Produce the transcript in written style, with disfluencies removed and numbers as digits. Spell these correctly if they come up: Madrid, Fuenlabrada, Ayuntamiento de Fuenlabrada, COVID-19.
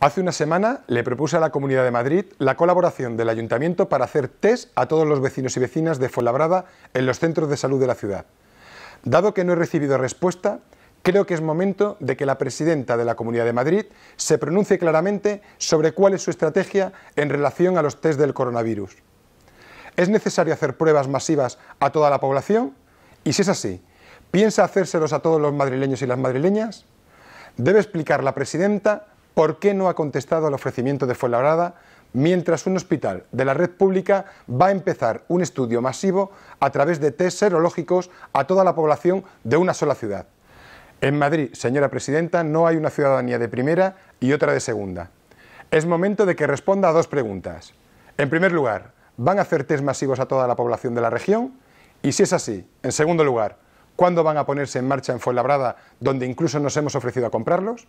Hace una semana le propuse a la Comunidad de Madrid la colaboración del Ayuntamiento para hacer test a todos los vecinos y vecinas de Fuenlabrada en los centros de salud de la ciudad. Dado que no he recibido respuesta, creo que es momento de que la presidenta de la Comunidad de Madrid se pronuncie claramente sobre cuál es su estrategia en relación a los test del coronavirus. ¿Es necesario hacer pruebas masivas a toda la población? Y si es así, ¿piensa hacérselos a todos los madrileños y las madrileñas? Debe explicar la presidenta por qué no ha contestado al ofrecimiento de Fuenlabrada mientras un hospital de la red pública va a empezar un estudio masivo a través de test serológicos a toda la población de una sola ciudad. En Madrid, señora presidenta, no hay una ciudadanía de primera y otra de segunda. Es momento de que responda a dos preguntas. En primer lugar, ¿van a hacer test masivos a toda la población de la región? Y si es así, en segundo lugar, ¿cuándo van a ponerse en marcha en Fuenlabrada, donde incluso nos hemos ofrecido a comprarlos?